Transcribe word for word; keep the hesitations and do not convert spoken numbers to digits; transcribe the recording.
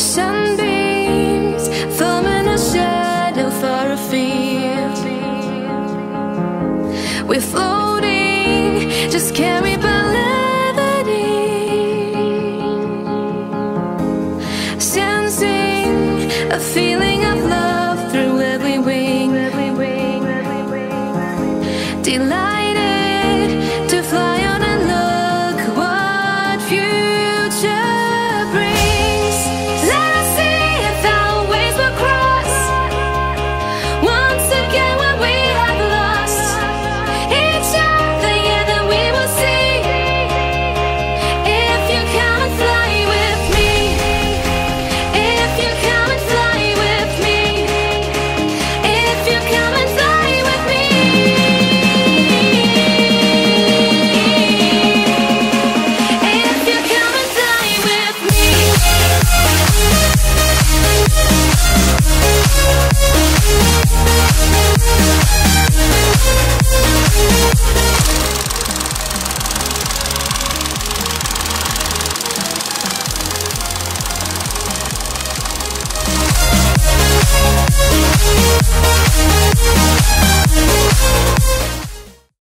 Sunbeams forming a shadow for a field. We're floating, just carried by levity, sensing a feeling of love through every wing. Delight.